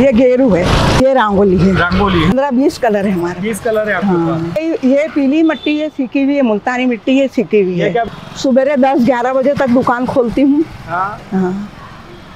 ये गेरू है, ये रंगोली है, 15-20 कलर है हमारा। 20 कलर है आपके पास। ये पीली मिट्टी है, सीखी हुई है, मुल्तानी मिट्टी है, सीखी हुई है। सुबह 10-11 बजे तक दुकान खोलती हूँ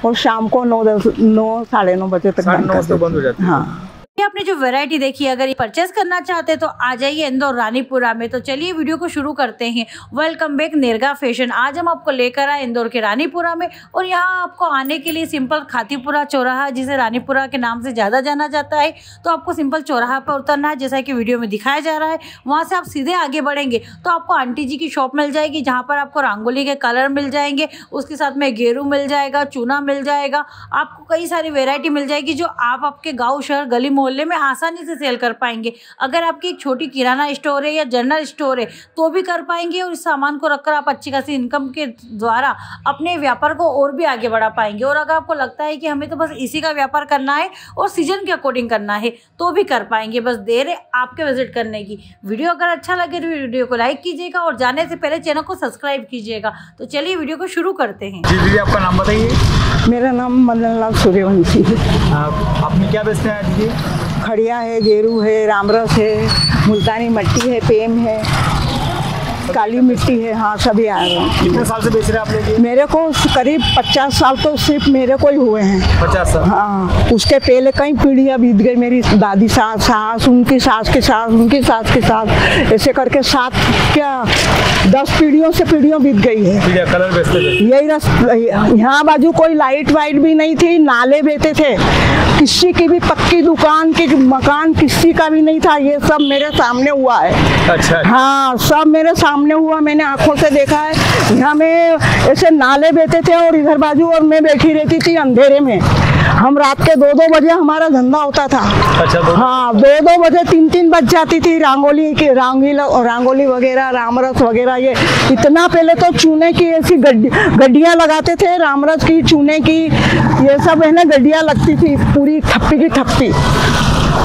और शाम को 9-10, 9-9:30 बजे तक बंद हो जाती है। हाँ, आपने जो वैरायटी देखी, अगर परचेस करना चाहते हैं तो आ जाइए इंदौर रानीपुरा में। तो चलिए वीडियो को शुरू करते हैं। वेलकम बैक नेरगा फैशन। आज हम आपको लेकर आए इंदौर के रानीपुरा में और यहाँ आपको आने के लिए सिंपल खातीपुरा चौराहा, जिसे रानीपुरा के नाम से ज़्यादा जाना जाता है, तो आपको सिंपल चौराहा पर उतरना है, जैसा कि वीडियो में दिखाया जा रहा है। वहाँ से आप सीधे आगे बढ़ेंगे तो आपको आंटी जी की शॉप मिल जाएगी, जहाँ पर आपको रंगोली के कलर मिल जाएंगे, उसके साथ में गेरू मिल जाएगा, चूना मिल जाएगा, आपको कई सारी वेरायटी मिल जाएगी जो आप आपके गाँव, शहर, गली मोहल्ले में आसानी से सेल कर पाएंगे। अगर आपकी एक छोटी किराना स्टोर है या जनरल स्टोर है तो भी कर पाएंगे और इस सामान को रखकर आप अच्छी खासी इनकम के द्वारा अपने व्यापार को और भी आगे बढ़ा पाएंगे। और अगर आपको लगता है कि हमें तो बस इसी का व्यापार करना है और सीजन के अकॉर्डिंग करना है तो भी कर पाएंगे, बस देर है आपके विजिट करने की। वीडियो अगर अच्छा लगे तो वीडियो को लाइक कीजिएगा और जाने से पहले चैनल को सब्सक्राइब कीजिएगा। तो चलिए वीडियो को शुरू करते हैं। जी दीदी, आपका नाम बताइए। मेरा नाम मदन लाल सूर्यवंशी है। आपने क्या बेचते हैं आज? खड़िया है, गेरू है, रामरस है, मुल्तानी मट्टी है, पेम है, काली मिट्टी है। हाँ, सभी आ रहे हैं। कितने साल से बेच रहे हैं आप लोग? मेरे को करीब 50 साल तो सिर्फ मेरे को ही हुए हैं। 50 साल? हाँ, उसके पहले कई पीढ़ियाँ बीत गई। मेरी दादी सास, सास, उनकी सास के सास, उनकी सास के सास, ऐसे करके 7 क्या 10 पीढ़ियों से पीढ़ियों बीत गई है। कलर बेचते थे यही रस। यहाँ बाजू कोई लाइट वाइट भी नहीं थी, नाले बेचते थे, किसी की भी पक्की दुकान के मकान किसी का भी नहीं था। ये सब मेरे सामने हुआ है। अच्छा। हाँ, सब मेरे सामने हुआ, मैंने आंखों से देखा है। यहाँ में ऐसे नाले बहते थे और इधर बाजू, और मैं बैठी रहती थी अंधेरे में। हम रात के 2-2 बजे हमारा धंधा होता था। अच्छा। हाँ, 2-2 बजे, 3-3 बज जाती थी। रंगोली वगैरह, रामरस वगैरह, ये इतना पहले तो चूने की ऐसी गड्डियाँ लगाते थे, रामरस की, चूने की, ये सब है ना गड्डियाँ लगती थी, पूरी ठप्पी की ठप्पी।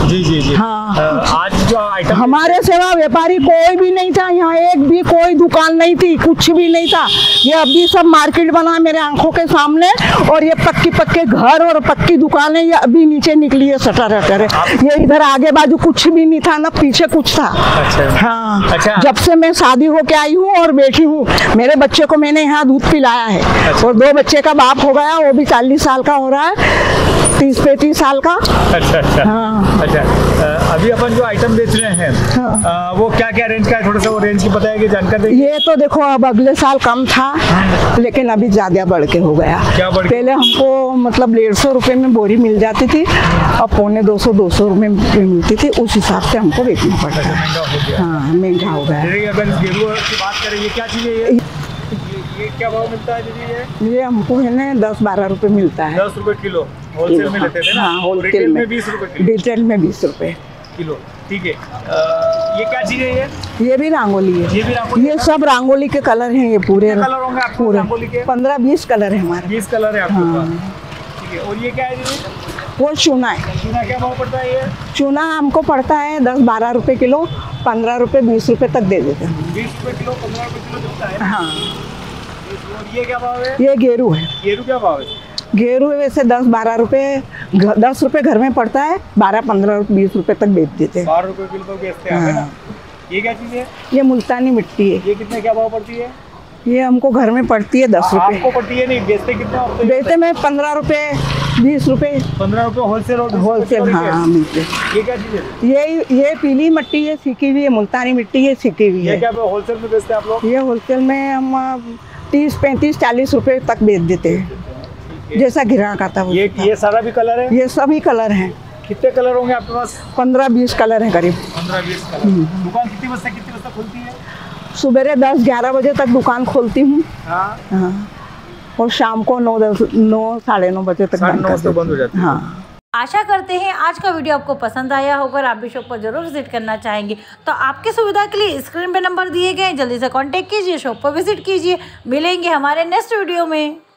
जी जी जी। हाँ, आज जो आइटम हमारे सेवा व्यापारी कोई भी नहीं था यहाँ, एक भी कोई दुकान नहीं थी, कुछ भी नहीं था। ये अभी सब मार्केट बना मेरे आंखों के सामने, और ये पक्की पक्के घर और पक्की दुकानें, ये अभी नीचे निकली है, सटर वटर है। ये इधर आगे बाजू कुछ भी नहीं था, ना पीछे कुछ था। अच्छा। हाँ। अच्छा। जब से मैं शादी होके आई हूँ और बैठी हूँ, मेरे बच्चे को मैंने यहाँ दूध पिलाया है और 2 बच्चे का बाप हो गया, वो भी 40 साल का हो रहा है, 30-35 साल का। अच्छा अच्छा। हाँ। अच्छा, अभी अपन जो आइटम बेच रहे हैं, हाँ, वो क्या क्या रेंज का है? थोड़ा सा वो रेंज की बताइए, जानकारी। ये तो देखो, अब अगले साल कम था, हाँ, लेकिन अभी ज्यादा बढ़ के हो गया। क्या बढ़? पहले हमको मतलब 150 रुपए में बोरी मिल जाती थी, अब 125-200 रुपए में मिलती थी, उस हिसाब से हमको बेचना पड़ता है। हाँ, महंगा हो गया। अगर गेरू की बात करें, ये क्या चीज है? ये क्या भाव मिलता है दीदी? ये हमको है ना 10-12 रुपए मिलता है। 10 रुपए किलो होलसेल में लेते थे ना? हाँ, होलसेल में 20 रुपए, रिटेल में 20 रुपए किलो। ठीक है। ये क्या चीज है? ये भी रंगोली है। ये भी रंगोली? ये सब रंगोली के कलर हैं, ये पूरे कलर होंगे आपके पूरे रंगोली के? 15-20 कलर है हमारे। 20 कलर है आपके पास? ठीक है। और ये क्या है दीदी? वो चूना है। चूना क्या भाव पड़ता है ये? चूना हमको पड़ता है 10-12 रुपए किलो, 15 रुपए 20 रुपए तक दे देते हैं। 20 रुपए किलो, 15 रुपए किलो देता है। हाँ। ये क्या भाव है? ये गेरू है। गेरू क्या भाव है? गेरू वैसे 10-12 रुपए, 10 रुपए घर में पड़ता है, 12-15-20 रुपए तक बेच देते हैं। 12 रुपए किलो तो बेचते हैं ना। ये क्या चीज़ है? ये मुल्तानी मिट्टी है। ये कितने क्या भाव पड़ती है? ये हमको घर में पड़ती है 10 रुपए। आपको पड़ती है? नहीं, बेचते कितना? बेचते में 15 रुपए, 20 रुपए। 15 रुपए होलसेल? होलसेल, हाँ, मिलते। ये क्या चीज़ है? ये पीली मिट्टी है, सीखी हुई है, मुल्तानी मिट्टी है, सीखी हुई है। क्या होलसेल में बेचते हैं आप लोग? ये होलसेल में हम 30-35-40 रुपए तक बेच देते हैं, जैसा ग्राहक आता है। ये सारा भी कलर है? ये सभी कलर हैं। कितने कलर होंगे आपके पास? 15-20 कलर हैं करीब। 15-20 कलर। दुकान कितनी बजे से कितनी बजे तक खुलती है? सुबह 10-11 बजे तक दुकान खोलती हूँ। हाँ। हाँ, और शाम को 9-10, 9-9:30 बजे तक बंद हो जाती है। हाँ। आशा करते हैं आज का वीडियो आपको पसंद आया होगा और आप भी शॉप पर जरूर विजिट करना चाहेंगे। तो आपकी सुविधा के लिए स्क्रीन पे नंबर दिए गए हैं, जल्दी से कॉन्टेक्ट कीजिए, शॉप पर विजिट कीजिए। मिलेंगे हमारे नेक्स्ट वीडियो में।